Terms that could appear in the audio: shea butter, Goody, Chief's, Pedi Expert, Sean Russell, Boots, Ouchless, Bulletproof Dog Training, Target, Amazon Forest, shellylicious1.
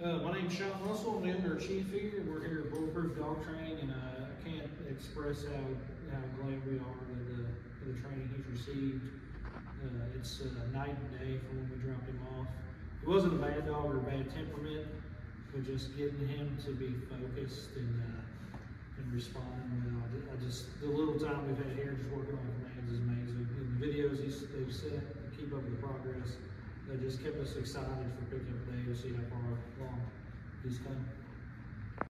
My name's Sean Russell, I'm the owner of Chief here, and we're here at Bulletproof Dog Training, and I can't express how glad we are for the training he's received. It's night and day from when we dropped him off. He wasn't a bad dog or a bad temperament, but just getting him to be focused and responding well. The little time we've had here just working on commands is amazing. And the videos they've set to keep up with the progress, that just kept us excited for picking up the day to see how far along he's come.